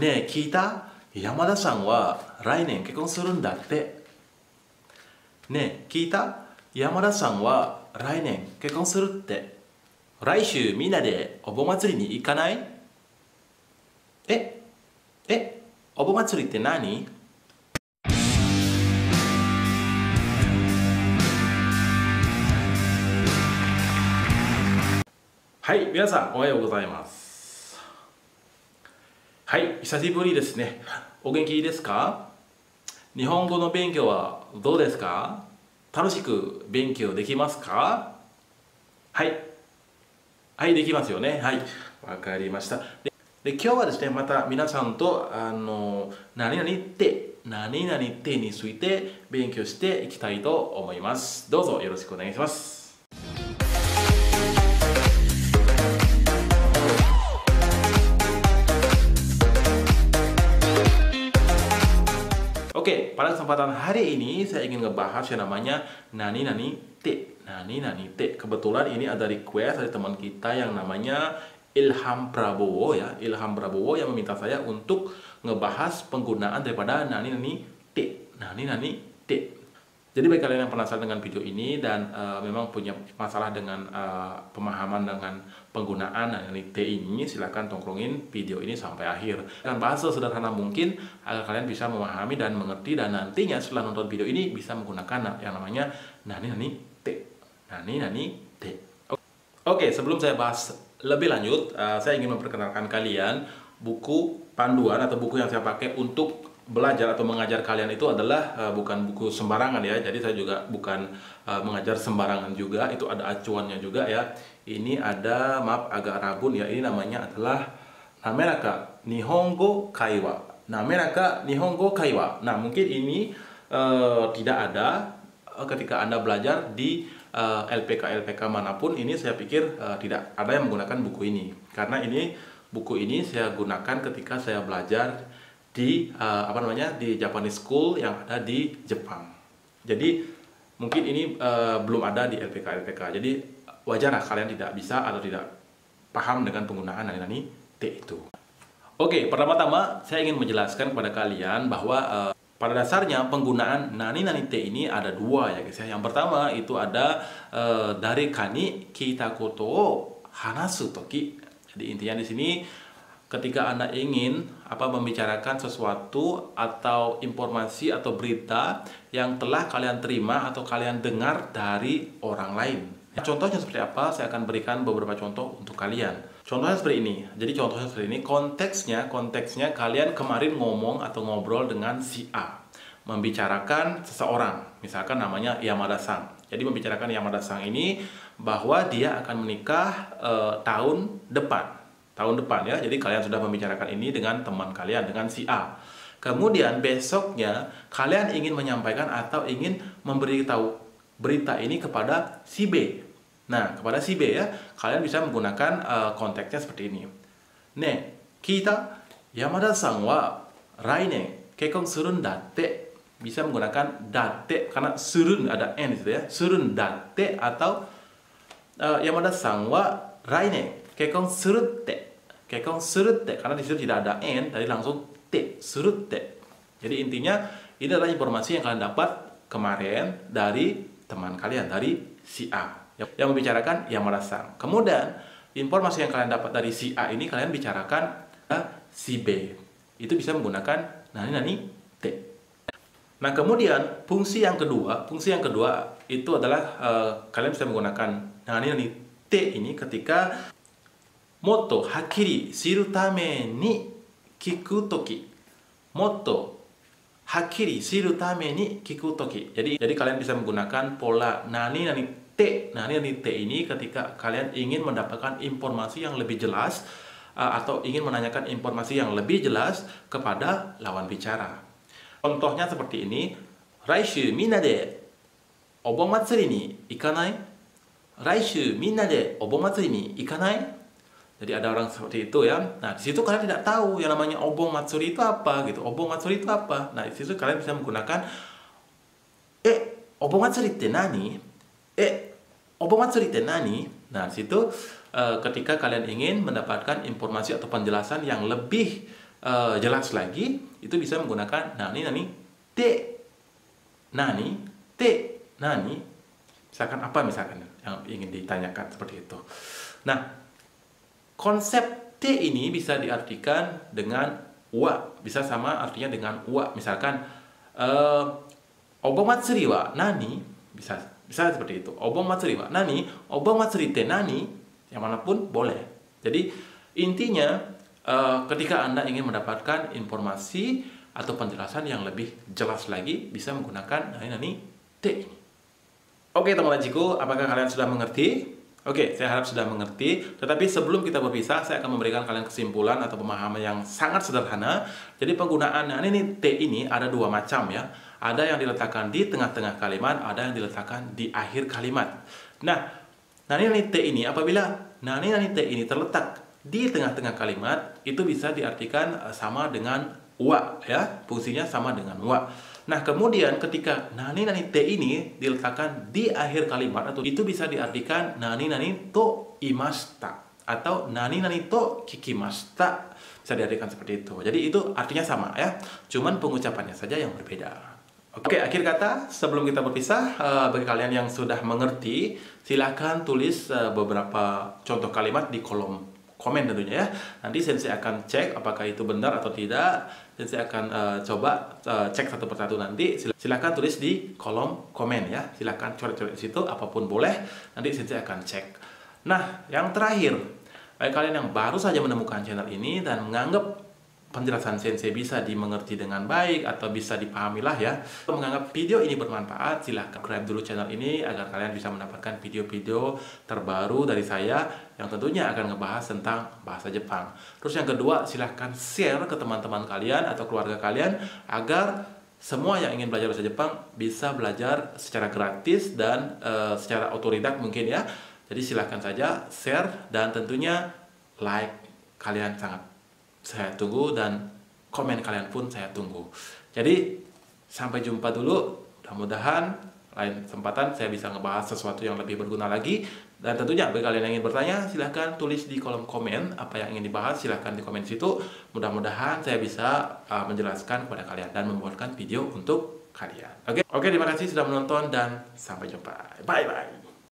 ねえ聞いた？山田さんは来年結婚するんだって。ねえ聞いた？山田さんは来年結婚するって。来週みんなでお盆祭りに行かない？えお盆祭りって何？はい、皆さんおはようございます。はい、久しぶりですね。お元気ですか？日本語の勉強はどうですか？楽しく勉強できますか？はい、できますよね。はい、わかりました。で今日はですね、また皆さんと何々って何々ってについて勉強していきたいと思います。どうぞよろしくお願いします。Oke, pada kesempatan hari ini saya ingin ngebahas yang namanya nani nani te. Kebetulan ini ada request dari teman kita yang namanya Ilham Prabowo ya. Ilham Prabowo yang meminta saya untuk ngebahas penggunaan daripada nani nani te. Nani nani te. Jadi bagi kalian yang penasaran dengan video ini dan memang punya masalah dengan pemahaman dengan penggunaan nani nani te ini, silahkan tongkrongin video ini sampai akhir. Akan bahas sesederhana mungkin agar kalian bisa memahami dan mengerti, dan nantinya setelah nonton video ini bisa menggunakan yang namanya nani nani te. Nani nani te. Oke, sebelum saya bahas lebih lanjut, saya ingin memperkenalkan kalian buku panduan atau buku yang saya pakai untuk belajar atau mengajar kalian. Itu adalah bukan buku sembarangan ya. Jadi saya juga bukan mengajar sembarangan juga. Itu ada acuannya juga ya. Ini ada, maaf agak rabun ya. Ini namanya adalah Nameraka Nihongo Kaiwa. Nameraka Nihongo Kaiwa. Nah, mungkin ini tidak ada ketika Anda belajar di LPK manapun. Ini saya pikir tidak ada yang menggunakan buku ini. Karena ini buku ini saya gunakan ketika saya belajar di di Japanese school yang ada di Jepang. Jadi mungkin ini belum ada di LPK. Jadi wajar lah kalian tidak bisa atau tidak paham dengan penggunaan nani-nani te itu. Oke, pertama-tama saya ingin menjelaskan kepada kalian bahwa pada dasarnya penggunaan nani-nani te ini ada dua ya guys ya. Yang pertama itu ada dareka ni kitakoto o hanasu toki. Jadi intinya di sini ketika Anda ingin membicarakan sesuatu atau informasi atau berita yang telah kalian terima atau kalian dengar dari orang lain. Contohnya seperti apa? Saya akan berikan beberapa contoh untuk kalian. Contohnya seperti ini. Jadi contohnya seperti ini, konteksnya kalian kemarin ngomong atau ngobrol dengan si A, membicarakan seseorang, misalkan namanya Yamada-san. Jadi membicarakan Yamada-san ini bahwa dia akan menikah tahun depan ya. Jadi kalian sudah membicarakan ini dengan teman kalian, dengan si A. Kemudian besoknya kalian ingin menyampaikan atau ingin memberitahu berita ini kepada si B. Nah, kepada si B ya, kalian bisa menggunakan konteksnya seperti ini. Ne, kita Yamada-san wa rainen kekkon surun datte. Bisa menggunakan datte karena surun ada n itu ya. Surun datte atau Yamada-san wa rainen kekkon surut te. Kekkon surute, karena di situ tidak ada n, tadi langsung te, surute. Jadi intinya ini adalah informasi yang kalian dapat kemarin dari teman kalian, dari si A yang membicarakan Yamada-san. Kemudian informasi yang kalian dapat dari si A ini kalian bicarakan si B. Itu bisa menggunakan nani nani te. Nah, kemudian fungsi yang kedua itu adalah kalian bisa menggunakan nani nani te ini ketika motto hakiri shiru tame ni kiku toki. Motto hakiri shiru tame ni kiku toki. Jadi kalian bisa menggunakan pola nani nani te. Nani nani te ini ketika kalian ingin mendapatkan informasi yang lebih jelas atau ingin menanyakan informasi yang lebih jelas kepada lawan bicara. Contohnya seperti ini. Raishu minna de obon matsuri ni ikanai? Raishu minna de obon matsuri ni ikanai? Jadi ada orang seperti itu ya. Nah, di situ kalian tidak tahu yang namanya obon matsuri itu apa gitu. Obon matsuri itu apa? Nah, di situ kalian bisa menggunakan obon matsuri te nani? Obon matsuri te nani? Nah, di situ ketika kalian ingin mendapatkan informasi atau penjelasan yang lebih jelas lagi, itu bisa menggunakan nani, misalkan apa, misalkan yang ingin ditanyakan seperti itu. Nah, konsep te ini bisa diartikan dengan wa, bisa sama artinya dengan wa, misalkan obong matsuri wa nani, bisa seperti itu. Obong matsuri wa nani, obong matsuri te nani, yang manapun boleh. Jadi intinya ketika Anda ingin mendapatkan informasi atau penjelasan yang lebih jelas lagi, bisa menggunakan nani te. Oke teman-temanku, apakah kalian sudah mengerti? Oke, saya harap sudah mengerti. Tetapi sebelum kita berpisah, saya akan memberikan kalian kesimpulan atau pemahaman yang sangat sederhana. Jadi penggunaan nani te ini ada dua macam ya. Ada yang diletakkan di tengah-tengah kalimat, ada yang diletakkan di akhir kalimat. Nah, nani te ini apabila nani te ini terletak di tengah-tengah kalimat, itu bisa diartikan sama dengan wa ya. Fungsinya sama dengan wa. Nah, kemudian ketika nani te ini diletakkan di akhir kalimat, atau itu bisa diartikan nani to imashita atau nani to kikimashita. Bisa diartikan seperti itu. Jadi itu artinya sama ya. Cuman pengucapannya saja yang berbeda. Oke, akhir kata sebelum kita berpisah, bagi kalian yang sudah mengerti, silahkan tulis beberapa contoh kalimat di kolom komen tentunya ya. Nanti Sensei akan cek apakah itu benar atau tidak. Sensei akan coba cek satu persatu nanti. Silahkan tulis di kolom komen ya. Silahkan coret-coret di situ, apapun boleh. Nanti Sensei akan cek. Nah, yang terakhir, bagi kalian yang baru saja menemukan channel ini dan menganggap penjelasan Sensei bisa dimengerti dengan baik atau bisa dipahami lah ya, atau menganggap video ini bermanfaat, silahkan subscribe dulu channel ini agar kalian bisa mendapatkan video-video terbaru dari saya, yang tentunya akan ngebahas tentang bahasa Jepang. Terus yang kedua, silahkan share ke teman-teman kalian atau keluarga kalian agar semua yang ingin belajar bahasa Jepang bisa belajar secara gratis dan secara otodidak mungkin ya. Jadi silahkan saja share, dan tentunya like kalian sangat saya tunggu, dan komen kalian pun saya tunggu. Jadi sampai jumpa dulu, mudah-mudahan lain kesempatan saya bisa ngebahas sesuatu yang lebih berguna lagi. Dan tentunya bagi kalian yang ingin bertanya, silahkan tulis di kolom komen apa yang ingin dibahas, silahkan di komen situ. Mudah-mudahan saya bisa menjelaskan kepada kalian dan membuatkan video untuk kalian. Oke, terima kasih sudah menonton dan sampai jumpa. Bye bye.